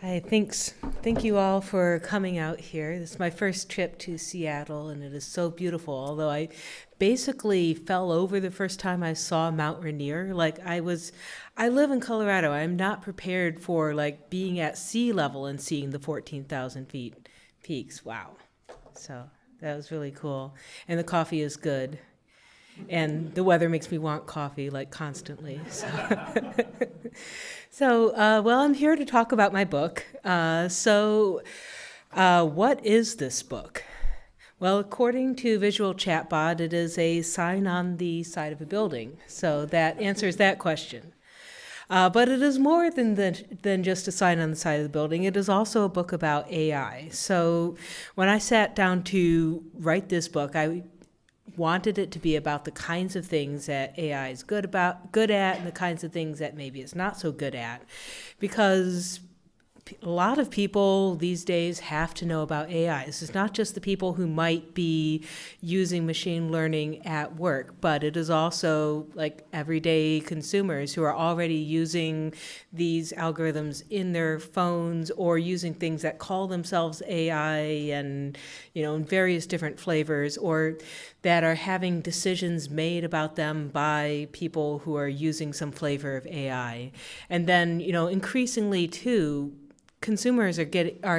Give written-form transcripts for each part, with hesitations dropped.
Hi, thanks. Thank you all for coming out here. This is my first trip to Seattle, and it is so beautiful, although I basically fell over the first time I saw Mount Rainier. Like, I live in Colorado. I'm not prepared for, like, being at sea level and seeing the 14,000 feet peaks. Wow. So that was really cool. And the coffee is good. And the weather makes me want coffee, like, constantly. So, well, I'm here to talk about my book. What is this book? Well, according to Visual Chatbot, it is a sign on the side of a building. So that answers that question. But it is more than just a sign on the side of the building. It is also a book about AI. So when I sat down to write this book, I wanted it to be about the kinds of things that AI is good at and the kinds of things that maybe it's not so good at, because a lot of people these days have to know about AI. This is not just the people who might be using machine learning at work, but it is also like everyday consumers who are already using these algorithms in their phones or using things that call themselves AI and, you know, in various different flavors, or that are having decisions made about them by people who are using some flavor of AI. And then, you know, increasingly too, consumers are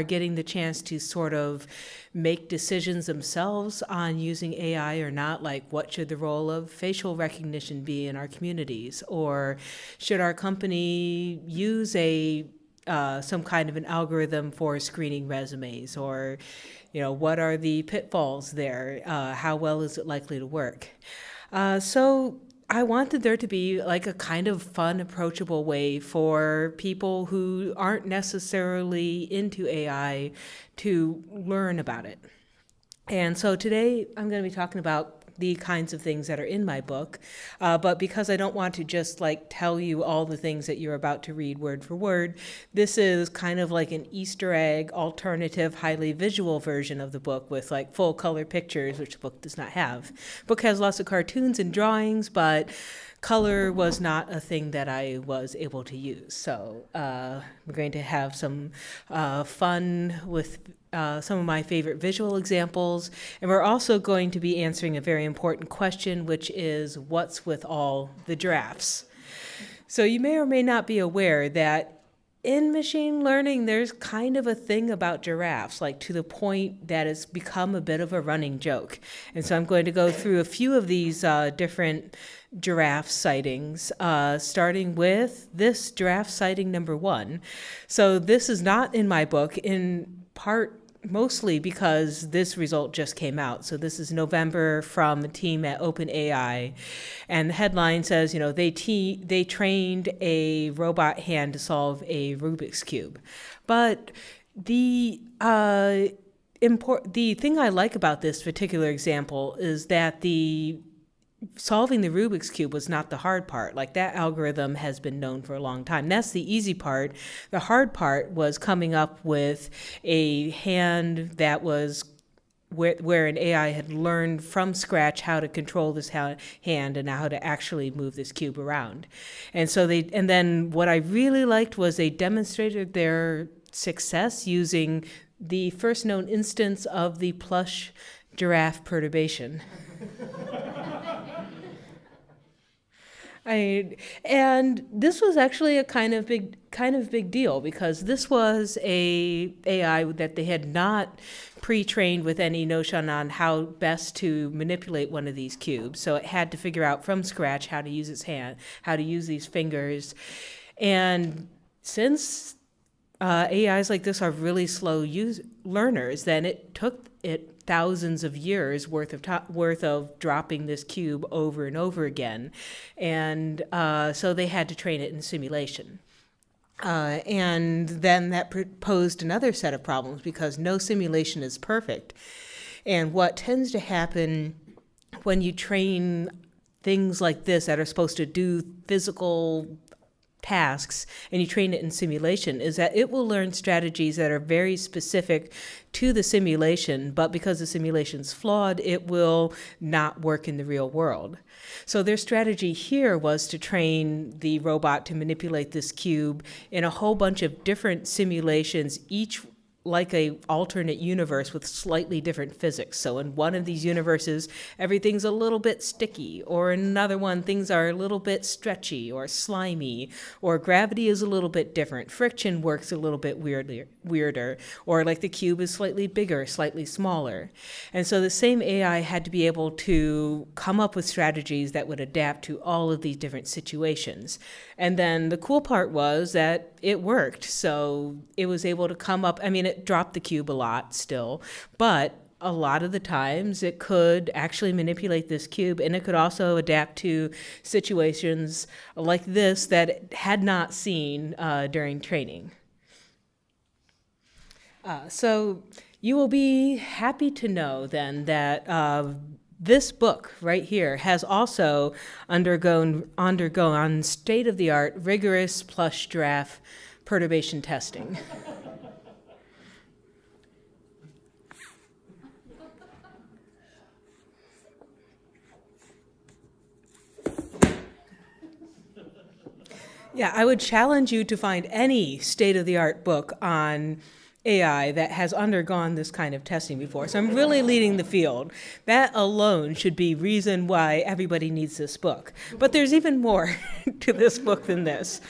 getting the chance to sort of make decisions themselves on using AI or not, like what should the role of facial recognition be in our communities, or should our company use some kind of an algorithm for screening resumes, or, you know, what are the pitfalls there? How well is it likely to work? So I wanted there to be like a kind of fun, approachable way for people who aren't necessarily into AI to learn about it. And so today I'm going to be talking about the kinds of things that are in my book. But because I don't want to just like tell you all the things that you're about to read word for word, this is kind of like an Easter egg, alternative, highly visual version of the book with like full color pictures, which the book does not have. The book has lots of cartoons and drawings, but color was not a thing that I was able to use. So we're going to have some fun with some of my favorite visual examples, and we're also going to be answering a very important question, which is what's with all the drafts? So you may or may not be aware that in machine learning, there's kind of a thing about giraffes, like to the point that it's become a bit of a running joke. And so I'm going to go through a few of these different giraffe sightings, starting with this giraffe sighting number 1. So this is not in my book, in part mostly because this result just came out. So this is November from a team at OpenAI, and the headline says, you know, they trained a robot hand to solve a Rubik's Cube. But the thing I like about this particular example is that the solving the Rubik's Cube was not the hard part. Like, that algorithm has been known for a long time. That's the easy part. The hard part was coming up with a hand that was where an AI had learned from scratch how to control this hand and how to actually move this cube around. And so then what I really liked was they demonstrated their success using the first known instance of the plush giraffe perturbation. And this was actually a kind of big deal, because this was a AI that they had not pre-trained with any notion on how best to manipulate one of these cubes. So it had to figure out from scratch how to use its hand, how to use these fingers. And since AIs like this are really slow learners, then it took it thousands of years worth of dropping this cube over and over again. And so they had to train it in simulation. And then that posed another set of problems, because no simulation is perfect. And what tends to happen when you train things like this that are supposed to do physical tasks and you train it in simulation is that it will learn strategies that are very specific to the simulation, but because the simulation's flawed, it will not work in the real world. So their strategy here was to train the robot to manipulate this cube in a whole bunch of different simulations, each like an alternate universe with slightly different physics. So in one of these universes, everything's a little bit sticky, or in another one, things are a little bit stretchy or slimy, or gravity is a little bit different. Friction works a little bit weirder, or like the cube is slightly bigger, slightly smaller. And so the same AI had to be able to come up with strategies that would adapt to all of these different situations. And then the cool part was that it worked. So it was able to come up, I mean, it dropped the cube a lot still, but a lot of the times it could actually manipulate this cube, and it could also adapt to situations like this that it had not seen during training. So you will be happy to know then that this book right here has also undergone state-of-the-art rigorous plush giraffe perturbation testing. Yeah, I would challenge you to find any state-of-the-art book on AI that has undergone this kind of testing before. So I'm really leading the field. That alone should be reason why everybody needs this book. But there's even more to this book than this.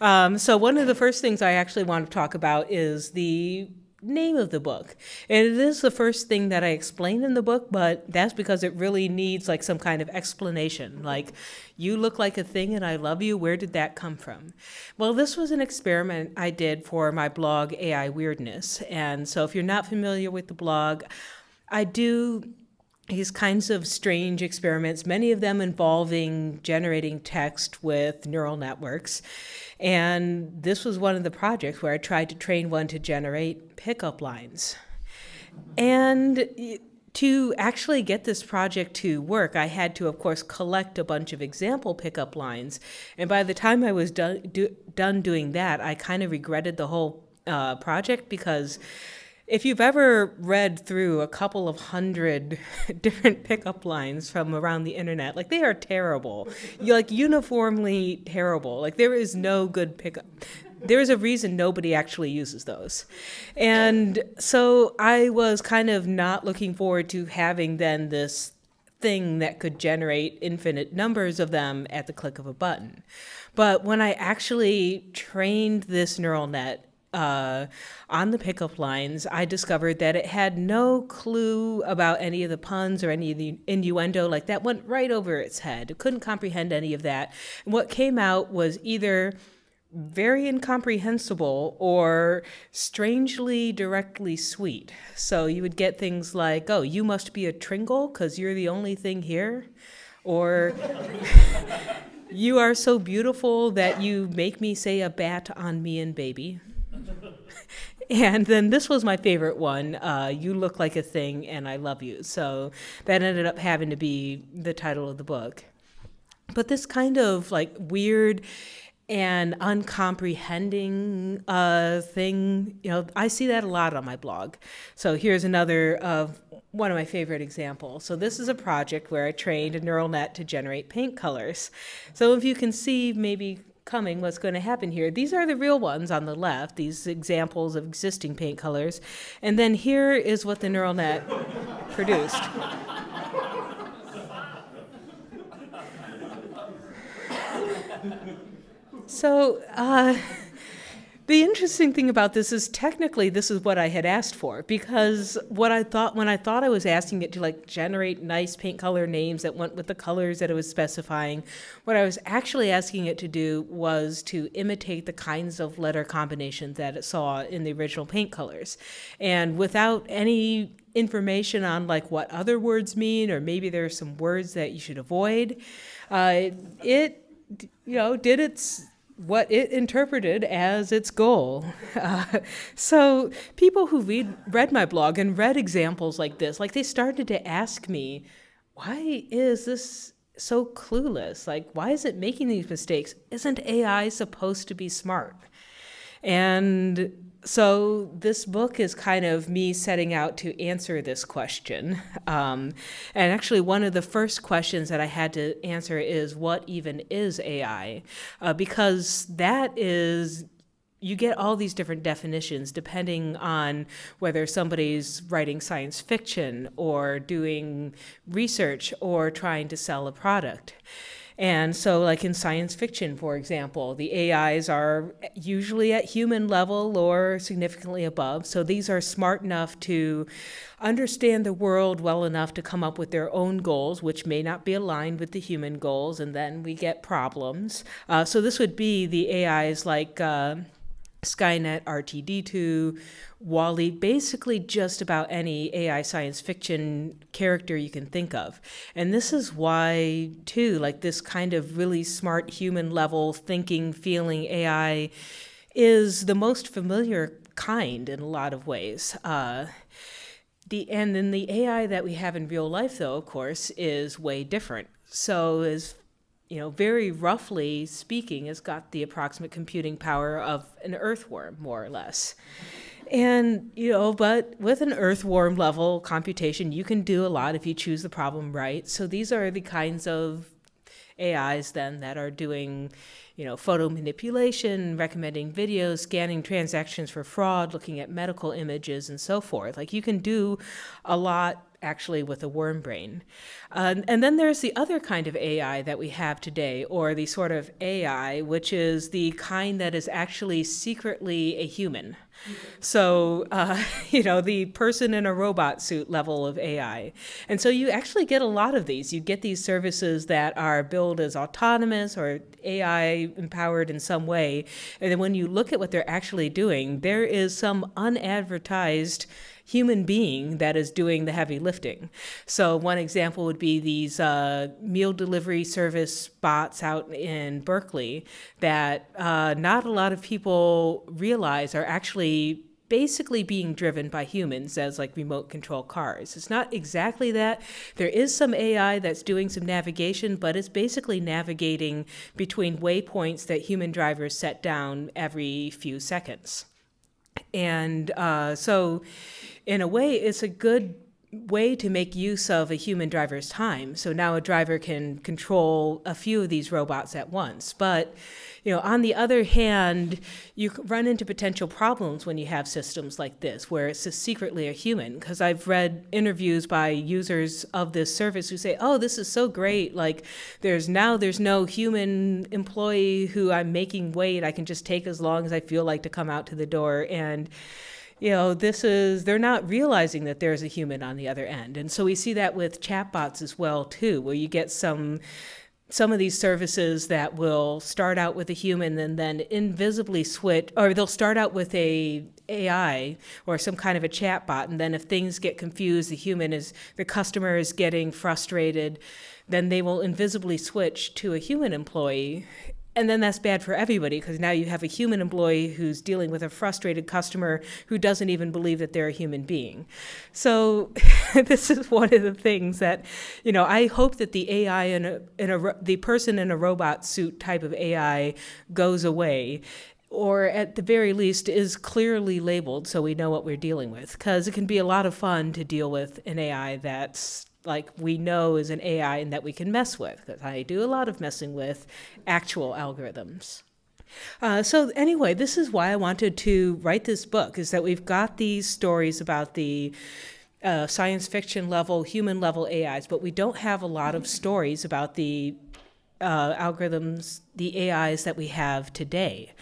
So one of the first things I actually want to talk about is the name of the book. And it is the first thing that I explain in the book, but that's because it really needs like some kind of explanation. Like, you look like a thing and I love you, where did that come from? Well, this was an experiment I did for my blog, AI Weirdness. And so if you're not familiar with the blog, I do these kinds of strange experiments, many of them involving generating text with neural networks. And this was one of the projects where I tried to train one to generate pickup lines. And to actually get this project to work, I had to, of course, collect a bunch of example pickup lines. And by the time I was done doing that, I kind of regretted the whole project, because if you've ever read through a couple of hundred different pickup lines from around the internet, like, they are terrible. You're like uniformly terrible. Like, there is no good pickup. There is a reason nobody actually uses those. And so I was kind of not looking forward to having then this thing that could generate infinite numbers of them at the click of a button. But when I actually trained this neural net on the pickup lines, I discovered that it had no clue about any of the puns or any of the innuendo. Like, that went right over its head. It couldn't comprehend any of that. And what came out was either very incomprehensible or strangely directly sweet. So you would get things like, oh, you must be a Tringle because you're the only thing here. Or you are so beautiful that you make me say a bat on me and baby. And then this was my favorite one, You Look Like a Thing and I Love You. So that ended up having to be the title of the book. But this kind of like weird and uncomprehending thing, you know, I see that a lot on my blog. So here's another of one of my favorite examples. So this is a project where I trained a neural net to generate paint colors. So if you can see maybe coming what's going to happen here. These are the real ones on the left, these examples of existing paint colors. And then here is what the neural net produced. So the interesting thing about this is technically this is what I had asked for, because what I thought when I thought I was asking it to like generate nice paint color names that went with the colors that it was specifying, what I was actually asking it to do was to imitate the kinds of letter combinations that it saw in the original paint colors. And without any information on like what other words mean, or maybe there are some words that you should avoid, it, you know, did its what it interpreted as its goal. So people who read my blog and read examples like this, like, they started to ask me, why is this so clueless. Like, why is it making these mistakes? Isn't AI supposed to be smart? And so this book is kind of me setting out to answer this question. And actually, one of the first questions that I had to answer is, what even is AI? Because that is, you get all these different definitions depending on whether somebody's writing science fiction or doing research or trying to sell a product. And so, like in science fiction, for example, the AIs are usually at human level or significantly above. So these are smart enough to understand the world well enough to come up with their own goals, which may not be aligned with the human goals, and then we get problems. So this would be the AIs like Skynet, R2D2, WALL-E, basically just about any AI science fiction character you can think of. And this is why, too, like this kind of really smart human level thinking, feeling AI is the most familiar kind in a lot of ways. And then the AI that we have in real life, though, of course, is way different. So as you know, very roughly speaking, has got the approximate computing power of an earthworm, more or less. And, you know, but with an earthworm level computation, you can do a lot if you choose the problem right. So these are the kinds of AIs then that are doing, you know, photo manipulation, recommending videos, scanning transactions for fraud, looking at medical images and so forth. Like you can do a lot actually with a worm brain. And then there's the other kind of AI that we have today, or the sort of AI, which is the kind that is actually secretly a human. So, you know, the person in a robot suit level of AI. And so you actually get a lot of these. You get these services that are billed as autonomous or AI empowered in some way. And then when you look at what they're actually doing, there is some unadvertised human being that is doing the heavy lifting. So one example would be these meal delivery service bots out in Berkeley that not a lot of people realize are actually basically being driven by humans as like remote control cars. It's not exactly that. There is some AI that's doing some navigation, but it's basically navigating between waypoints that human drivers set down every few seconds. And so in a way, it's a good way to make use of a human driver's time. So now a driver can control a few of these robots at once. But, you know, on the other hand, you run into potential problems when you have systems like this, where it's secretly a human. Because I've read interviews by users of this service who say, oh, this is so great. Like, there's no human employee who I'm making wait. I can just take as long as I feel like to come out to the door. And, you know, this is, they're not realizing that there's a human on the other end. And so we see that with chatbots as well, too, where you get some of these services that will start out with a human and then invisibly switch, or they'll start out with a AI or some kind of a chatbot, and then if things get confused, the customer is getting frustrated, then they will invisibly switch to a human employee. And then that's bad for everybody, because now you have a human employee who's dealing with a frustrated customer who doesn't even believe that they're a human being. So this is one of the things that, you know, I hope that the AI the person in a robot suit type of AI goes away, or at the very least is clearly labeled so we know what we're dealing with, because it can be a lot of fun to deal with an AI that's like we know is an AI and that we can mess with, because I do a lot of messing with actual algorithms. So anyway, this is why I wanted to write this book, is that we've got these stories about the science fiction level, human level AIs, but we don't have a lot of stories about the algorithms, the AIs that we have today.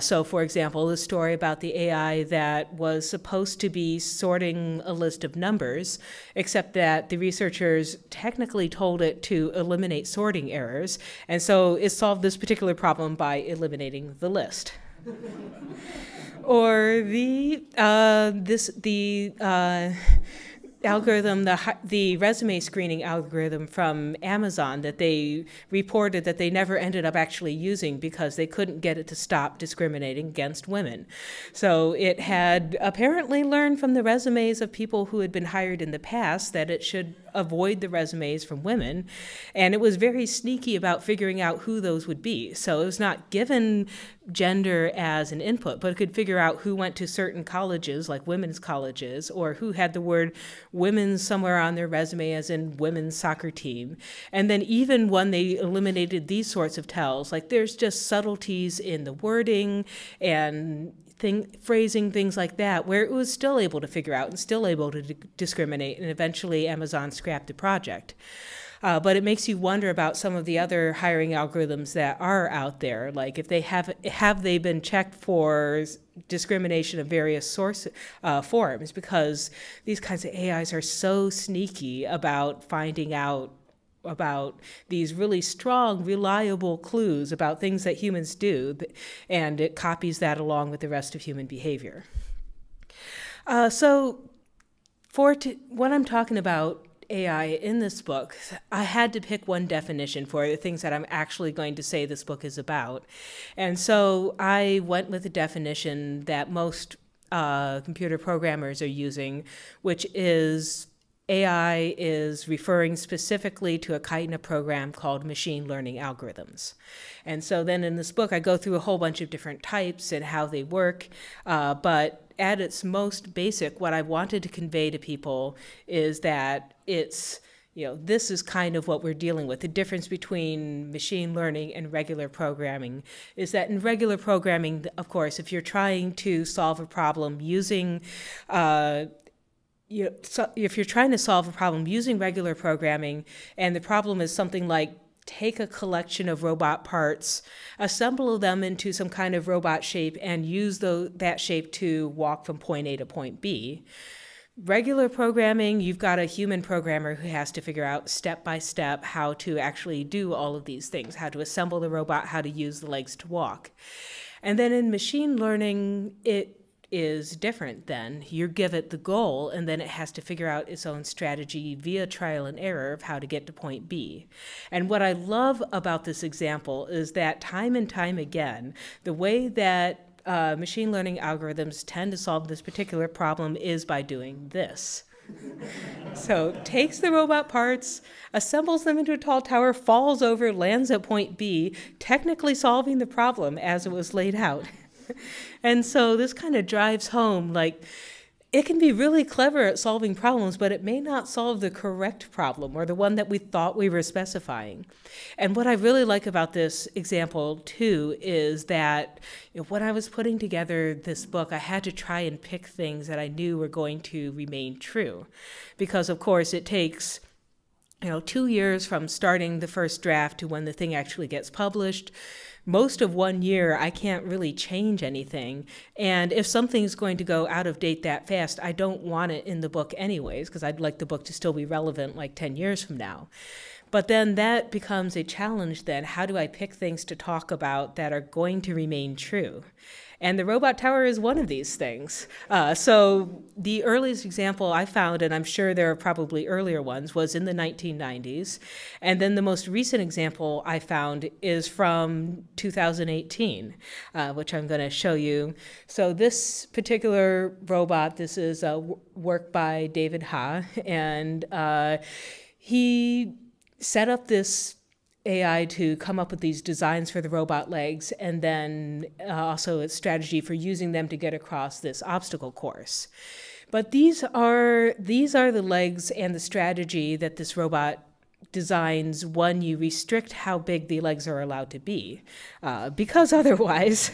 So for example, the story about the AI that was supposed to be sorting a list of numbers, except that the researchers technically told it to eliminate sorting errors. And so it solved this particular problem by eliminating the list. Or the algorithm, the resume screening algorithm from Amazon that they reported that they never ended up actually using because they couldn't get it to stop discriminating against women. So it had apparently learned from the resumes of people who had been hired in the past that it should avoid the resumes from women. And it was very sneaky about figuring out who those would be. So it was not given gender as an input, but it could figure out who went to certain colleges, like women's colleges, or who had the word women somewhere on their resume, as in women's soccer team. And then even when they eliminated these sorts of tells, like there's just subtleties in the wording and phrasing, things like that, where it was still able to figure out and still able to discriminate, and eventually Amazon scrapped the project. But it makes you wonder about some of the other hiring algorithms that are out there, like if they have they been checked for discrimination of various forms, because these kinds of AIs are so sneaky about finding out about these really strong, reliable clues about things that humans do, and it copies that along with the rest of human behavior. So for what I'm talking about AI in this book, I had to pick one definition for the things that I'm actually going to say this book is about. And so I went with the definition that most computer programmers are using, which is AI is referring specifically to a kind of program called machine learning algorithms. And so then in this book, I go through a whole bunch of different types and how they work. But at its most basic, what I wanted to convey to people is that it's, you know, this is kind of what we're dealing with. The difference between machine learning and regular programming is that in regular programming, of course, if you're trying to solve a problem using if you're trying to solve a problem using regular programming, and the problem is something like take a collection of robot parts, assemble them into some kind of robot shape, and use that shape to walk from point A to point B. Regular programming, you've got a human programmer who has to figure out step by step how to actually do all of these things, how to assemble the robot, how to use the legs to walk. And then in machine learning, it is different then. You give it the goal, and then it has to figure out its own strategy via trial and error of how to get to point B. And what I love about this example is that time and time again, the way that machine learning algorithms tend to solve this particular problem is by doing this. So takes the robot parts, assembles them into a tall tower, falls over, lands at point B, technically solving the problem as it was laid out. And so this kind of drives home, like, it can be really clever at solving problems, but it may not solve the correct problem or the one that we thought we were specifying. And what I really like about this example, too, is that, you know, when I was putting together this book, I had to try and pick things that I knew were going to remain true. Because, of course, it takes, you know, 2 years from starting the first draft to when the thing actually gets published. Most of 1 year, I can't really change anything. And if something's going to go out of date that fast, I don't want it in the book anyways, because I'd like the book to still be relevant like 10 years from now. But then that becomes a challenge then. How do I pick things to talk about that are going to remain true? And the robot tower is one of these things. So the earliest example I found, and I'm sure there are probably earlier ones, was in the 1990s. And then the most recent example I found is from 2018, which I'm going to show you. So this particular robot, this is a work by David Ha, and he set up this AI to come up with these designs for the robot legs, and then also its strategy for using them to get across this obstacle course. But these are the legs and the strategy that this robot designs when you restrict how big the legs are allowed to be, because otherwise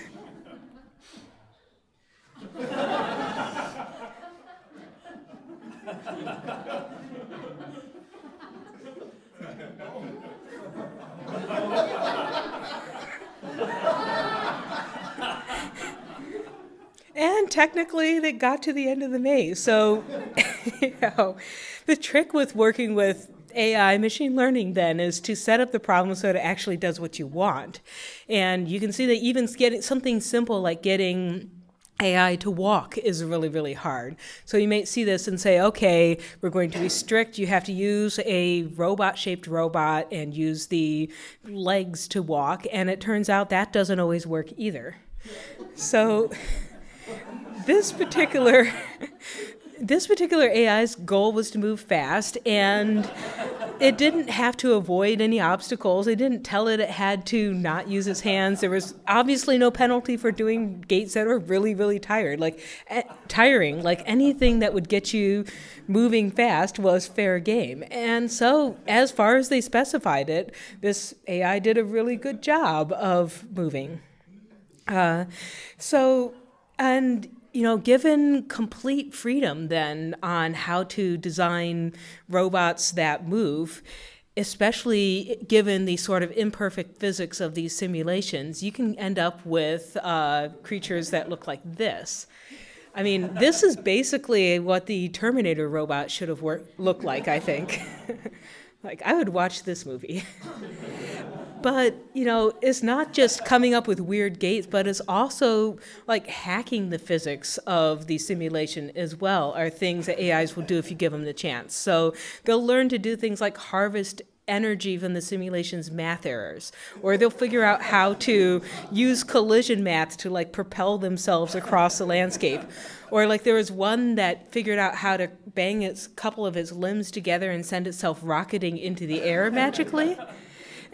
and technically, they got to the end of the maze. So, you know, the trick with working with AI machine learning then is to set up the problem so it actually does what you want. And you can see that even getting something simple like getting AI to walk is really, really hard. So you may see this and say, okay, we're going to restrict, you have to use a robot-shaped robot and use the legs to walk. And it turns out that doesn't always work either. So this particular this particular AI's goal was to move fast, and it didn't have to avoid any obstacles. They didn't tell it it had to not use its hands. There was obviously no penalty for doing gates that were really, really tired. Like tiring, like anything that would get you moving fast was fair game. And so as far as they specified it, this AI did a really good job of moving. And you know, given complete freedom then on how to design robots that move, especially given the sort of imperfect physics of these simulations, you can end up with creatures that look like this. I mean, this is basically what the Terminator robot should have looked like, I think. Like, I would watch this movie. But, you know, it's not just coming up with weird gates, but it's also like hacking the physics of the simulation as well, are things that AIs will do if you give them the chance. So they'll learn to do things like harvest energy from the simulation's math errors, or they'll figure out how to use collision math to like propel themselves across the landscape. Or like there was one that figured out how to bang a couple of its limbs together and send itself rocketing into the air magically.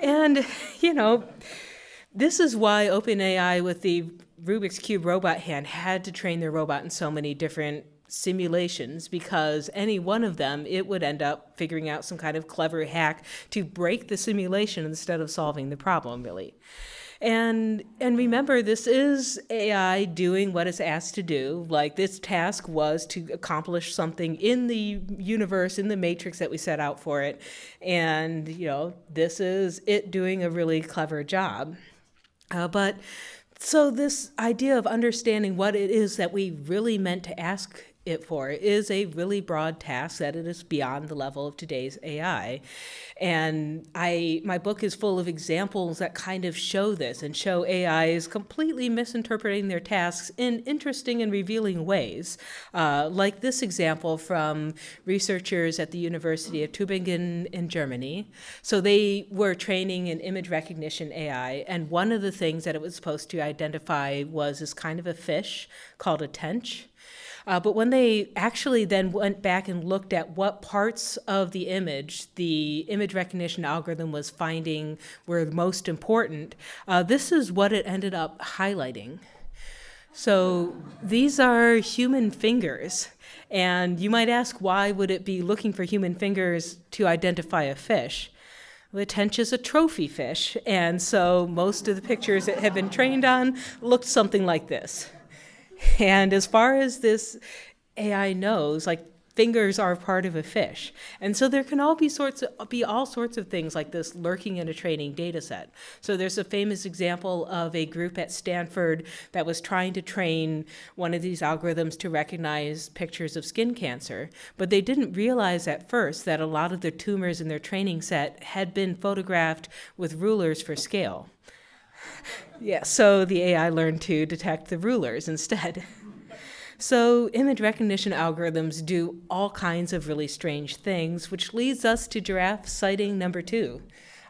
And, you know, this is why OpenAI with the Rubik's Cube robot hand had to train their robot in so many different simulations, because any one of them, it would end up figuring out some kind of clever hack to break the simulation instead of solving the problem, really. And remember, this is AI doing what it's asked to do. Like, this task was to accomplish something in the universe, in the matrix that we set out for it. And, you know, this is it doing a really clever job. But so this idea of understanding what it is that we really meant to ask it for is a really broad task that it is beyond the level of today's AI. And my book is full of examples that kind of show this and show AI is completely misinterpreting their tasks in interesting and revealing ways. Like this example from researchers at the University of Tübingen in Germany. So they were training an image recognition AI, and one of the things that it was supposed to identify was this kind of a fish called a tench. But when they actually then went back and looked at what parts of the image recognition algorithm was finding were most important, this is what it ended up highlighting. So these are human fingers. And you might ask, why would it be looking for human fingers to identify a fish? The tench is a trophy fish. And so most of the pictures it had been trained on looked something like this. And as far as this AI knows, like, fingers are part of a fish. And so there can all sorts of things like this lurking in a training data set. So there's a famous example of a group at Stanford that was trying to train one of these algorithms to recognize pictures of skin cancer, but they didn't realize at first that a lot of the tumors in their training set had been photographed with rulers for scale. Yeah, so the AI learned to detect the rulers instead. So image recognition algorithms do all kinds of really strange things, which leads us to giraffe sighting number 2.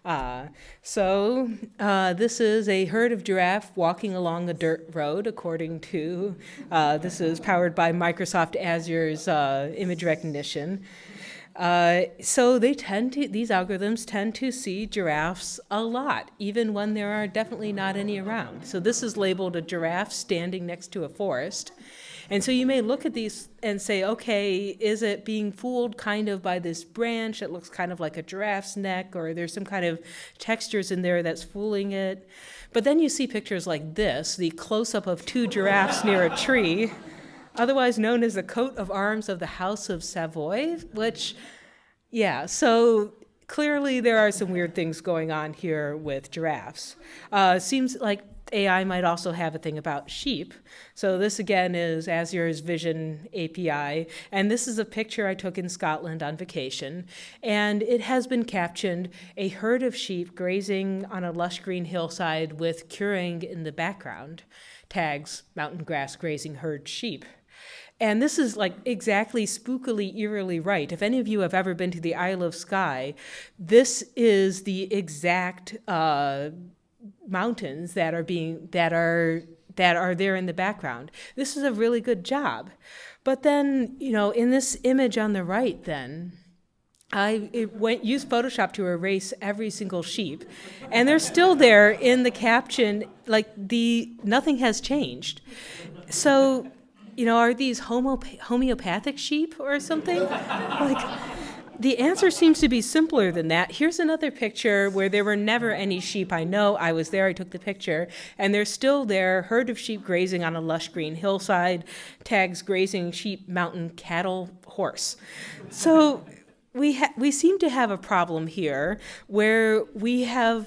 This is a herd of giraffe walking along a dirt road, according to, this is powered by Microsoft Azure's image recognition. So these algorithms tend to see giraffes a lot, even when there are definitely not any around. So this is labeled a giraffe standing next to a forest. And so you may look at these and say, okay, is it being fooled kind of by this branch that looks kind of like a giraffe's neck, or there's some kind of textures in there that's fooling it? But then you see pictures like this, the close-up of 2 giraffes near a tree, otherwise known as the coat of arms of the House of Savoy, which, yeah, so clearly there are some weird things going on here with giraffes. Seems like AI might also have a thing about sheep. So this again is Azure's Vision API, and this is a picture I took in Scotland on vacation, and it has been captioned, "A herd of sheep grazing on a lush green hillside with curing in the background. Tags, mountain grass grazing herd sheep." And this is like exactly spookily, eerily right. If any of you have ever been to the Isle of Skye, this is the exact mountains that are that are there in the background. This is a really good job. But then, you know, in this image on the right then, I used Photoshop to erase every single sheep, and they're still there in the caption, like nothing has changed. So, you know, are these homeopathic sheep or something? Like, the answer seems to be simpler than that. Here's another picture where there were never any sheep. I know, I was there, I took the picture, and they're still there, herd of sheep grazing on a lush green hillside, tags grazing sheep, mountain, cattle, horse. So we seem to have a problem here where we have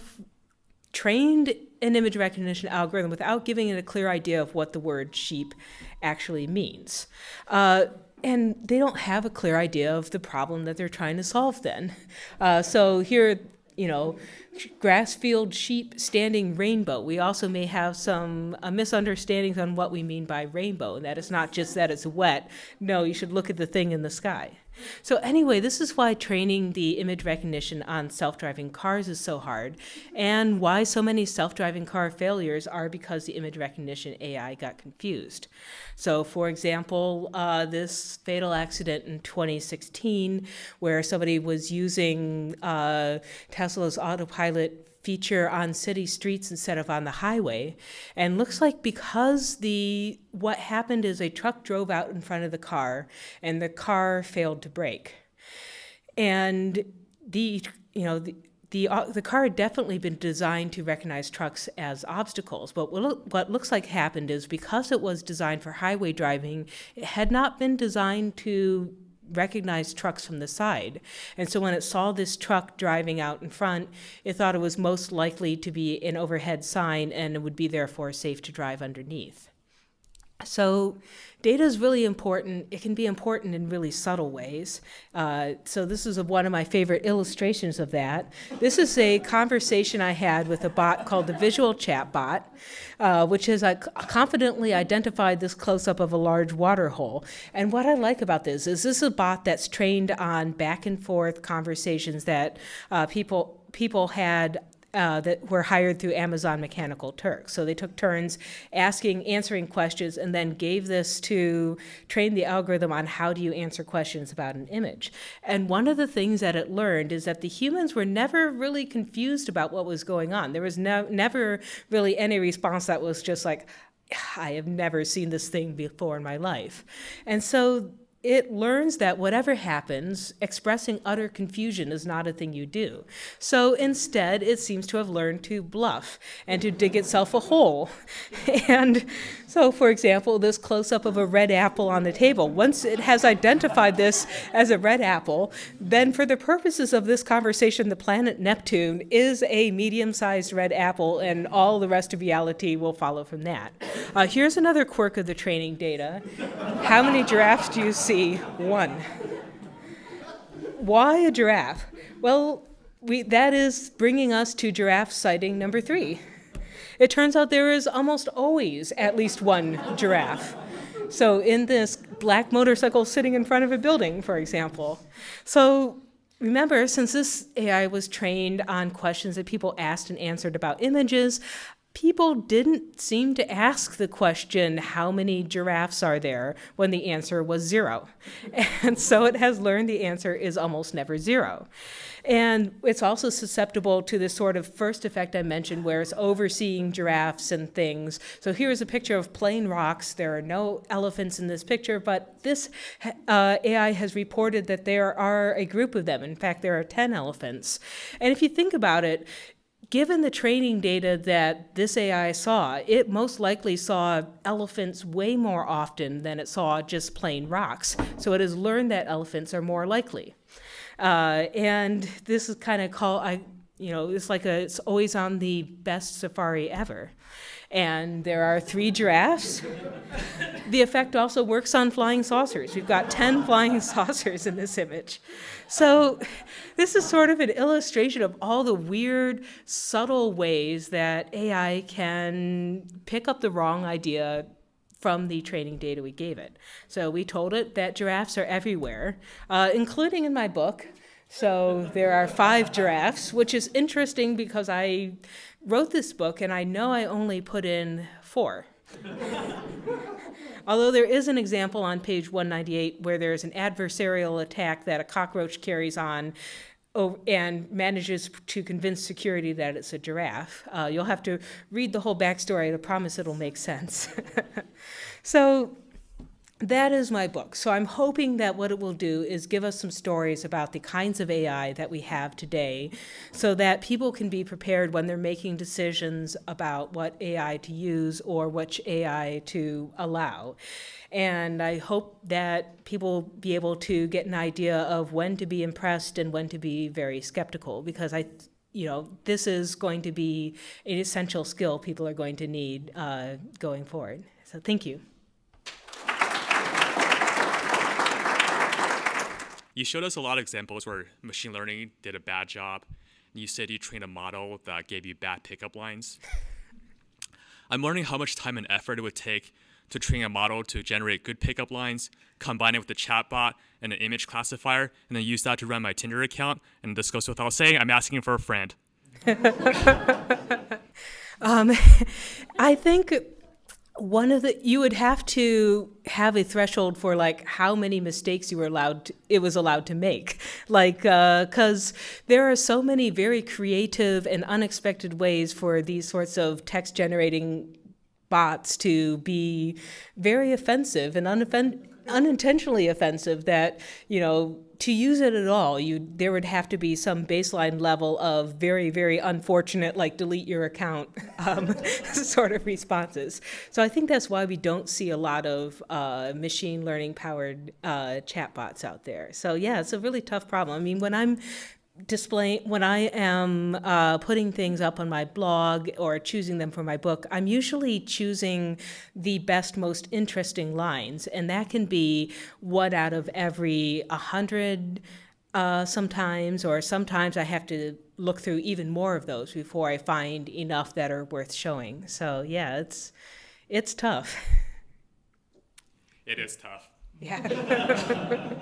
trained an image recognition algorithm without giving it a clear idea of what the word sheep actually means. And they don't have a clear idea of the problem that they're trying to solve then. So here, you know, grass field sheep standing rainbow. We also may have some misunderstandings on what we mean by rainbow, and that it's not just that it's wet. No, you should look at the thing in the sky. So anyway, this is why training the image recognition on self-driving cars is so hard, and why so many self-driving car failures are because the image recognition AI got confused. So for example, this fatal accident in 2016 where somebody was using Tesla's autopilot feature on city streets instead of on the highway, and looks like because what happened is a truck drove out in front of the car and the car failed to brake, and the car had definitely been designed to recognize trucks as obstacles, but what looks like happened is because it was designed for highway driving, it had not been designed to recognized trucks from the side. And so when it saw this truck driving out in front, it thought it was most likely to be an overhead sign and it would be therefore safe to drive underneath. So data is really important. It can be important in really subtle ways. So this is one of my favorite illustrations of that. This is a conversation I had with a bot called the Visual Chatbot, which has confidently identified this close-up of a large water hole. And what I like about this is a bot that's trained on back and forth conversations that people had that were hired through Amazon Mechanical Turk. So they took turns answering questions and then gave this to train the algorithm on how do you answer questions about an image. And one of the things that it learned is that the humans were never really confused about what was going on. There was never really any response that was just like, I have never seen this thing before in my life. And so it learns that whatever happens, expressing utter confusion is not a thing you do. So instead, it seems to have learned to bluff and to dig itself a hole. And so, for example, this close-up of a red apple on the table. Once it has identified this as a red apple, then for the purposes of this conversation, the planet Neptune is a medium-sized red apple, and all the rest of reality will follow from that. Here's another quirk of the training data. How many giraffes do you see? One. Why a giraffe? Well, that is bringing us to giraffe sighting number 3. It turns out there is almost always at least one giraffe. So in this black motorcycle sitting in front of a building, for example. So remember, since this AI was trained on questions that people asked and answered about images, people didn't seem to ask the question, how many giraffes are there, when the answer was 0. And so it has learned the answer is almost never 0. And it's also susceptible to this sort of first effect I mentioned where it's overseeing giraffes and things. So here's a picture of plain rocks. There are no elephants in this picture, but this AI has reported that there are a group of them. In fact, there are 10 elephants. And if you think about it, given the training data that this AI saw, it most likely saw elephants way more often than it saw just plain rocks. So it has learned that elephants are more likely. And this is kind of it's like it's always on the best safari ever. And there are 3 giraffes. The effect also works on flying saucers. We've got 10 flying saucers in this image. So this is sort of an illustration of all the weird, subtle ways that AI can pick up the wrong idea from the training data we gave it. So we told it that giraffes are everywhere, including in my book. So there are 5 giraffes, which is interesting because I wrote this book and I know I only put in 4. Although there is an example on page 198 where there is an adversarial attack that a cockroach carries on and manages to convince security that it's a giraffe. You'll have to read the whole backstory. I promise it'll make sense. So that is my book. So I'm hoping that what it will do is give us some stories about the kinds of AI that we have today so that people can be prepared when they're making decisions about what AI to use or which AI to allow. And I hope that people will be able to get an idea of when to be impressed and when to be very skeptical, because this is going to be an essential skill people are going to need going forward. So thank you. You showed us a lot of examples where machine learning did a bad job. You said you trained a model that gave you bad pickup lines. I'm wondering how much time and effort it would take to train a model to generate good pickup lines, combine it with a chatbot and an image classifier, and then use that to run my Tinder account. And this goes without saying, I'm asking for a friend. I think you would have to have a threshold for like how many mistakes you were allowed to make, like because there are so many very creative and unexpected ways for these sorts of text generating bots to be very offensive and unintentionally offensive that to use it at all, there would have to be some baseline level of very, very unfortunate, like delete your account sort of responses. So I think that's why we don't see a lot of machine learning powered chatbots out there. So yeah, it's a really tough problem. I mean, when I am putting things up on my blog or choosing them for my book, I'm usually choosing the best, most interesting lines. And that can be 1 out of every 100 sometimes, or sometimes I have to look through even more of those before I find enough that are worth showing. So yeah, it's tough. It is tough. Yeah.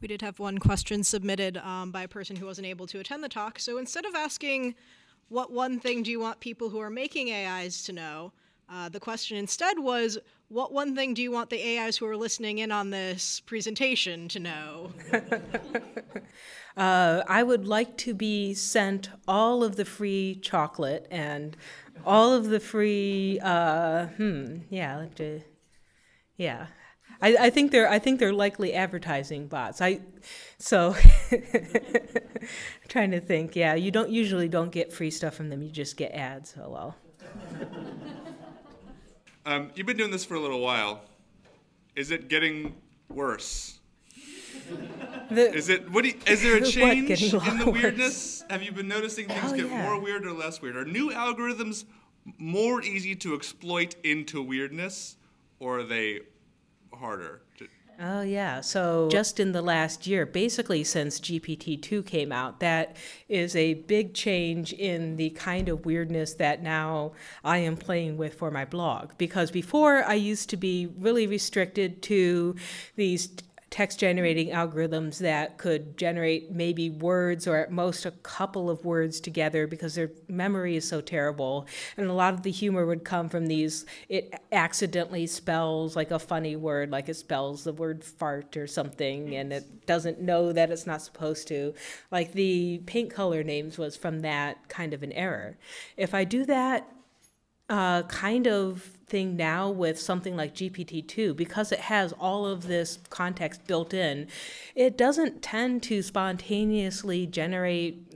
We did have one question submitted by a person who wasn't able to attend the talk. So instead of asking, what one thing do you want people who are making AIs to know, the question instead was, what one thing do you want the AIs who are listening in on this presentation to know? I would like to be sent all of the free chocolate and all of the free, I think they're likely advertising bots. I'm trying to think. Yeah, you usually don't get free stuff from them. You just get ads. Oh well. You've been doing this for a little while. Is it getting worse? Is there a change in the weirdness? Worse? Have you been noticing things more weird or less weird? Are new algorithms more easy to exploit into weirdness, or are they harder? Oh yeah, so just in the last year, basically since GPT-2 came out, that is a big change in the kind of weirdness that now I am playing with for my blog. Because before, I used to be really restricted to these text generating algorithms that could generate maybe words or at most a couple of words together because their memory is so terrible. And a lot of the humor would come from these, it accidentally spells like a funny word, like it spells the word fart or something, and it doesn't know that it's not supposed to. Like the paint color names was from that kind of an error. If I do that kind of thing now with something like GPT-2, because it has all of this context built in, it doesn't tend to spontaneously generate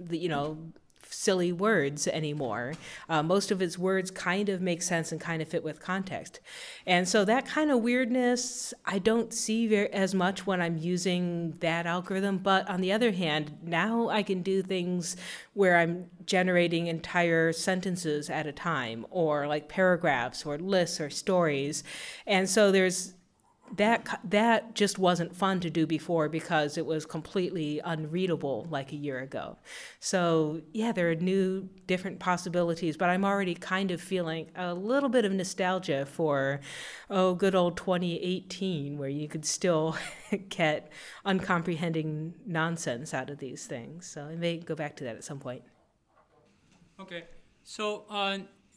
silly words anymore. Most of its words kind of make sense and kind of fit with context. And so that kind of weirdness, I don't see as much when I'm using that algorithm. But on the other hand, now I can do things where I'm generating entire sentences at a time, or like paragraphs or lists or stories. And so there's that just wasn't fun to do before because it was completely unreadable like a year ago. So yeah, there are new different possibilities, but I'm already kind of feeling a little bit of nostalgia for, oh, good old 2018, where you could still get uncomprehending nonsense out of these things. So I may go back to that at some point. Okay, so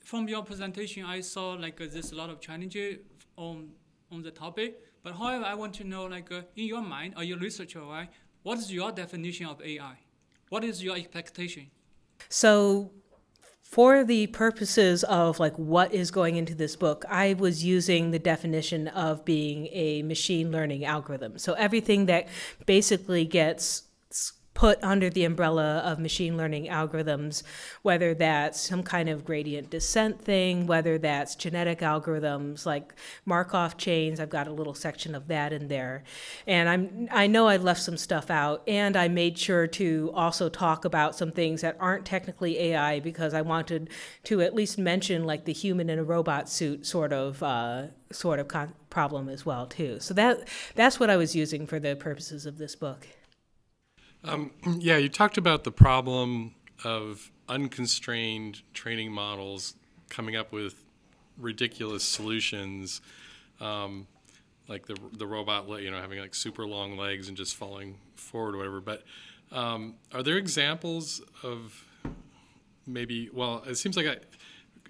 from your presentation, I saw like there's a lot of challenges on the topic. But however, I want to know, like in your mind, or your researcher, right? What is your definition of AI? What is your expectation? So, for the purposes of like what is going into this book, I was using the definition of being a machine learning algorithm. So everything that basically gets put under the umbrella of machine learning algorithms, whether that's some kind of gradient descent thing, whether that's genetic algorithms like Markov chains. I've got a little section of that in there. And I know I left some stuff out, and I made sure to also talk about some things that aren't technically AI, because I wanted to at least mention like the human in a robot suit sort of problem as well too. So that's what I was using for the purposes of this book. Yeah, you talked about the problem of unconstrained training models coming up with ridiculous solutions, like the robot, having like super long legs and just falling forward or whatever. But are there examples of maybe? Well, it seems like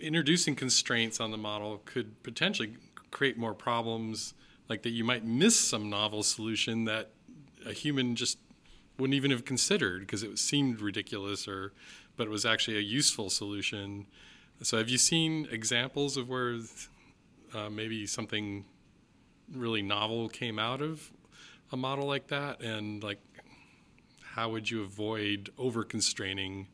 introducing constraints on the model could potentially create more problems, like that you might miss some novel solution that a human just wouldn't even have considered because it seemed ridiculous, but it was actually a useful solution. So have you seen examples of where maybe something really novel came out of a model like that, and like how would you avoid over-constraining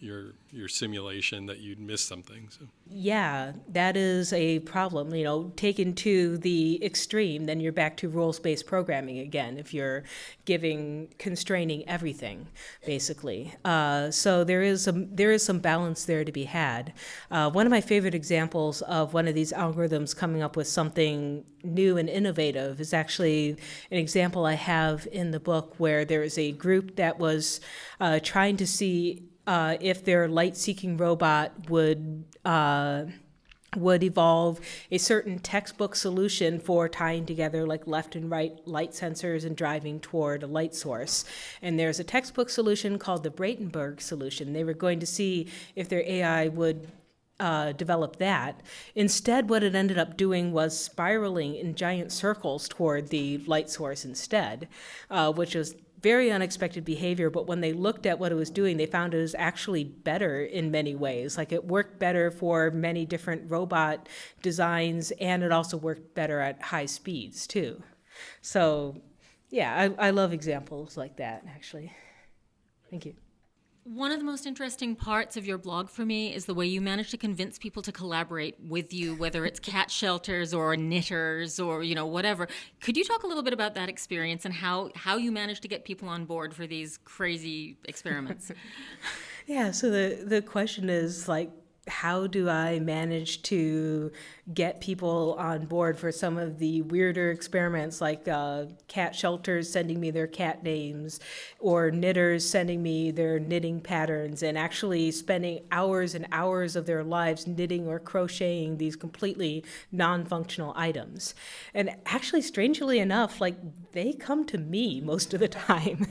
your simulation that you'd miss something? So yeah, that is a problem. You know, taken to the extreme, then you're back to rules-based programming again if you're constraining everything basically. So there is some balance there to be had. One of my favorite examples of one of these algorithms coming up with something new and innovative is actually an example I have in the book, where there is a group that was trying to see if their light-seeking robot would evolve a certain textbook solution for tying together like left and right light sensors and driving toward a light source. And there's a textbook solution called the Braitenberg solution. They were going to see if their AI would develop that. Instead, what it ended up doing was spiraling in giant circles toward the light source instead, which was very unexpected behavior. But when they looked at what it was doing, they found it was actually better in many ways. Like it worked better for many different robot designs, and it also worked better at high speeds too. So yeah, I love examples like that actually. Thank you. One of the most interesting parts of your blog for me is the way you manage to convince people to collaborate with you, whether it's cat shelters or knitters or, you know, whatever. Could you talk a little bit about that experience and how you manage to get people on board for these crazy experiments? Yeah, so the question is like, how do I manage to get people on board for some of the weirder experiments, like cat shelters sending me their cat names, or knitters sending me their knitting patterns, and actually spending hours and hours of their lives knitting or crocheting these completely non-functional items? And actually, strangely enough, like they come to me most of the time.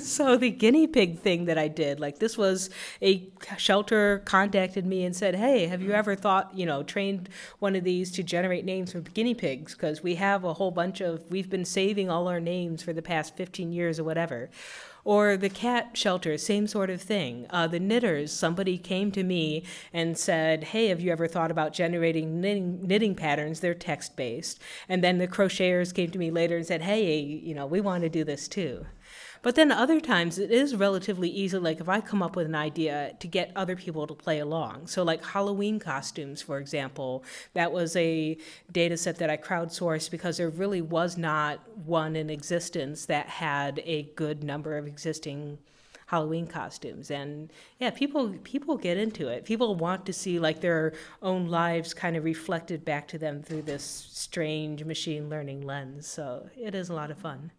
So the guinea pig thing that I did, like this was a shelter contacted me and said, hey, have you ever thought, you know, trained one of these to generate names for guinea pigs? Because we have a whole bunch of, we've been saving all our names for the past 15 years or whatever. Or the cat shelter, same sort of thing. The knitters, somebody came to me and said, hey, have you ever thought about generating knitting patterns? They're text-based. And then the crocheters came to me later and said, hey, you know, we want to do this too. But then other times it is relatively easy, like if I come up with an idea, to get other people to play along. So like Halloween costumes, for example, that was a data set that I crowdsourced because there really was not one in existence that had a good number of existing Halloween costumes. And yeah, people get into it. People want to see like their own lives kind of reflected back to them through this strange machine learning lens. So it is a lot of fun.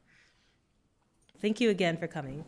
Thank you again for coming.